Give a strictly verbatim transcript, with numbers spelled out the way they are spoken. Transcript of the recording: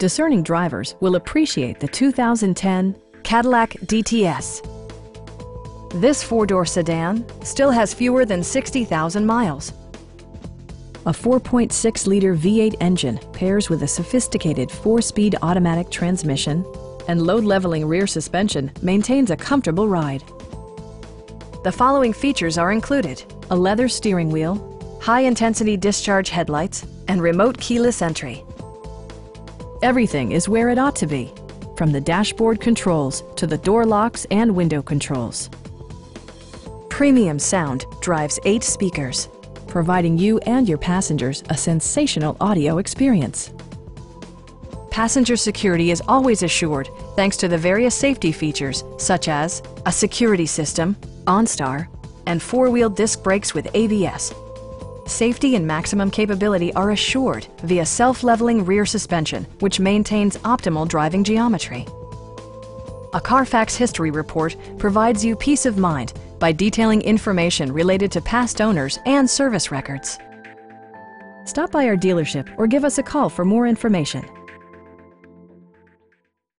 Discerning drivers will appreciate the two thousand ten Cadillac D T S. This four-door sedan still has fewer than sixty thousand miles. A four point six liter V eight engine pairs with a sophisticated four-speed automatic transmission, and load-leveling rear suspension maintains a comfortable ride. The following features are included: a leather steering wheel, high-intensity discharge headlights, and remote keyless entry. Everything is where it ought to be, from the dashboard controls to the door locks and window controls. Premium sound drives eight speakers, providing you and your passengers a sensational audio experience. Passenger security is always assured thanks to the various safety features such as a security system, OnStar, and four-wheel disc brakes with A B S. Safety and maximum capability are assured via self-leveling rear suspension, which maintains optimal driving geometry. A Carfax history report provides you peace of mind by detailing information related to past owners and service records. Stop by our dealership or give us a call for more information.